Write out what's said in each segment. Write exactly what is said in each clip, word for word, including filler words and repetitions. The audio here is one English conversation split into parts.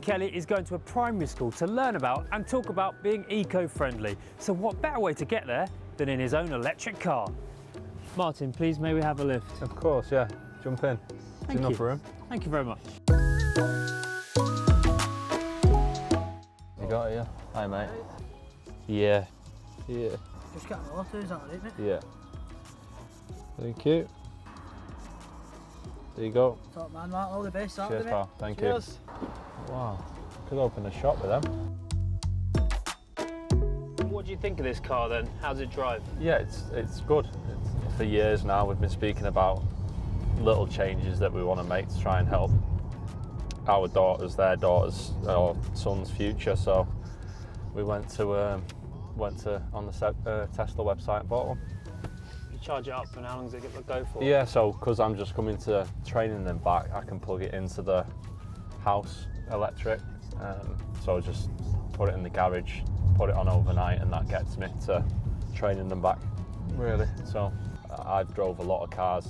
Martin Kelly is going to a primary school to learn about and talk about being eco-friendly. So what better way to get there than in his own electric car? Martin, please, may we have a lift? Of course, yeah. Jump in. There's enough room. Thank you very much. You got it, yeah? Hi, mate. Yeah. Yeah. Just got the waters on, isn't it? Yeah. Thank you. There you go. Top man, Mark. All the best out of it. Cheers, pal. Thank Cheers. you. Wow. Could open a shop with them. What do you think of this car then? How does it drive? Yeah, it's it's good. It's, for years now, we've been speaking about little changes that we want to make to try and help our daughters, their daughters, our son's future. So we went to um, went to on the uh, Tesla website and bought one. You charge it up, and how long does it go for? Yeah, so because I'm just coming to training them back, I can plug it into the house electric. Um, so I just put it in the garage. Put it on overnight, and that gets me to training them back. Really? So I've drove a lot of cars,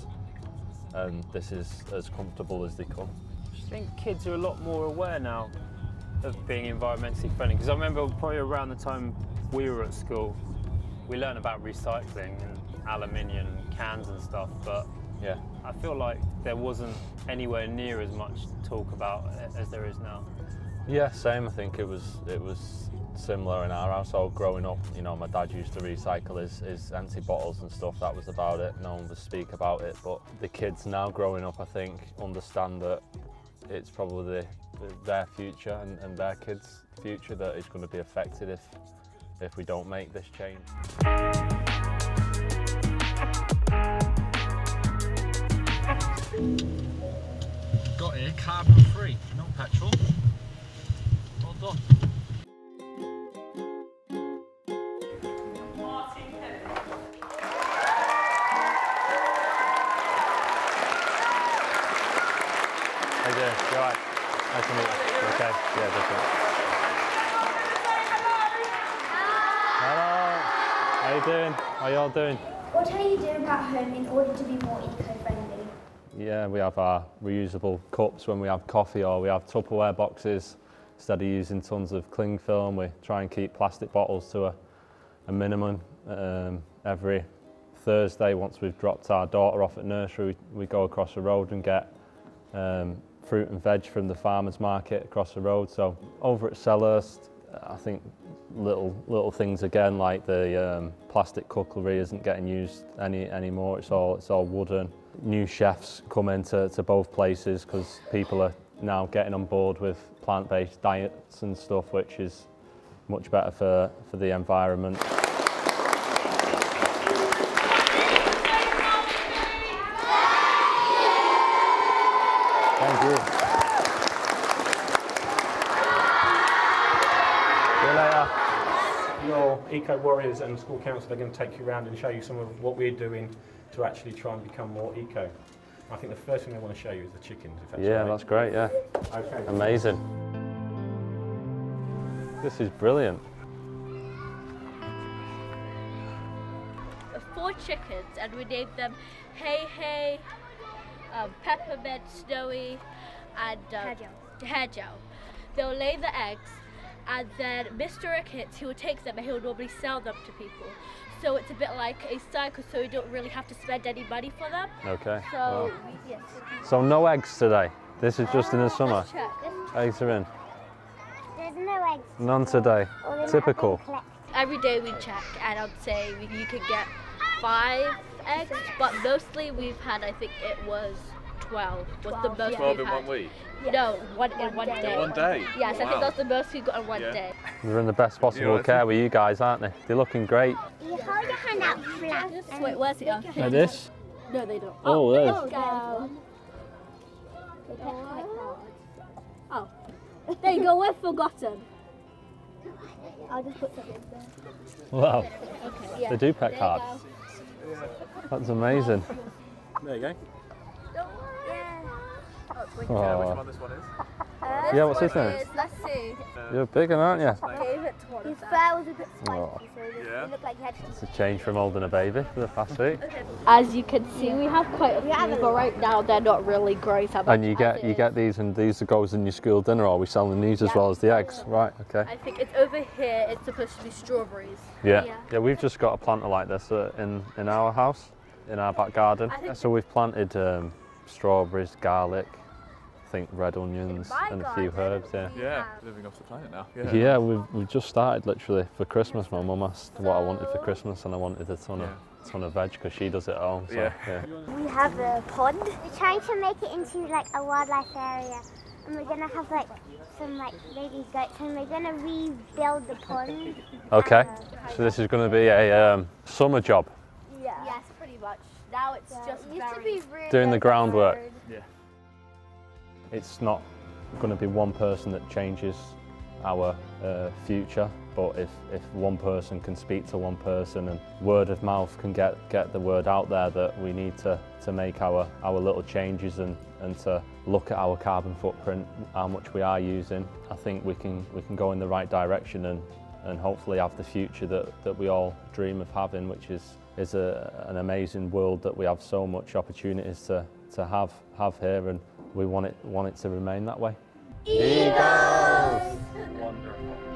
and this is as comfortable as they come. I think kids are a lot more aware now of being environmentally friendly, because I remember probably around the time we were at school, we learned about recycling and aluminium cans and stuff, but yeah, I feel like there wasn't anywhere near as much talk about it as there is now. Yeah, same. I think it was it was similar in our household growing up. You know, my dad used to recycle his, his empty bottles and stuff. That was about it. No one would speak about it. But the kids now growing up, I think, understand that it's probably their future and, and their kids' future that is going to be affected if if we don't make this change. Got here carbon free, no petrol. Well done. You're right. Nice to meet you. You're okay. Yeah, definitely. Hello. How you doing? How y'all doing? What are you doing at home in order to be more eco-friendly? Yeah, we have our reusable cups when we have coffee, or we have Tupperware boxes. Instead of using tons of cling film, we try and keep plastic bottles to a, a minimum. Um, every Thursday, once we've dropped our daughter off at nursery, we, we go across the road and get um, fruit and veg from the farmers market across the road. So over at Selhurst, I think little little things again, like the um, plastic cookery isn't getting used any anymore. It's all it's all wooden. New chefs come into to both places because people are now getting on board with plant-based diets and stuff, which is much better for for the environment. Thank you. See you later. Your Eco Warriors and the School Council are going to take you around and show you some of what we're doing to actually try and become more eco. I think the first thing I want to show you is the chickens. If that's yeah, right. That's great, yeah. Okay. Amazing. This is brilliant. Four chickens, and we named them Hei Hei, Um, Peppermint, Snowy, and um, Hei Hei. They'll lay the eggs, and then Mister Ricketts, he will take them and he'll normally sell them to people. So it's a bit like a cycle, so you don't really have to spend any money for them. Okay. So, wow. Yes. So no eggs today. This is just uh, in the summer. Eggs are in. There's no eggs. None today. Typical. Every day we check, and I'd say we, you could get five eggs, but mostly we've had, I think it was twelve, was the most twelve we've in had. One week? No, one, in one day. In one day? Yes, wow. I think that's the most we got in one yeah. day. They're in the best possible yeah, care with you guys, aren't they? They're looking great. You hold your hand out flat. Wait, where's it? Like this? No, they don't. Oh, there. Oh, go. Oh, there you go, we're forgotten. I'll just put something there. Wow, okay, yeah. They do pet cards. That's amazing. There you go. Don't worry. Yeah. Oh, it's wicked. Do you know which one this one is? Yeah, yeah, what's his name? Let's see. You're big, aren't you? His fur was a bit spiky, oh. so it yeah. looked like he had... It's a change from holding a baby for the past week. As you can see, we have quite a few, but right now they're not really great. And you get you get these, and these goes in your school dinner, or we sell them these as yeah. well as the eggs. Right, okay. I think it's over here, it's supposed to be strawberries. Yeah, yeah, yeah we've just got a planter like this uh, in, in our house, in our back garden. So we've planted um, strawberries, garlic, I think red onions and a few herbs, yeah. Yeah, living off the planet now. Yeah, yeah we've, we've just started literally for Christmas. My mum asked what I wanted for Christmas and I wanted a ton of, ton of veg because she does it all. So, yeah. yeah. We have a pond. We're trying to make it into like a wildlife area and we're going to have like some like baby goats and we're going to rebuild the pond. Okay, so this is going to be a um, summer job? Yeah. Yes, pretty much. Now it's yeah. just it used to be really doing the groundwork. Yeah. It's not going to be one person that changes our uh, future, but if, if one person can speak to one person and word of mouth can get, get the word out there that we need to, to make our, our little changes and, and to look at our carbon footprint, how much we are using, I think we can, we can go in the right direction and, and hopefully have the future that, that we all dream of having, which is, is a, an amazing world that we have so much opportunities to, to have, have here. And we want it, want it to remain that way. Eagles! Wonderful.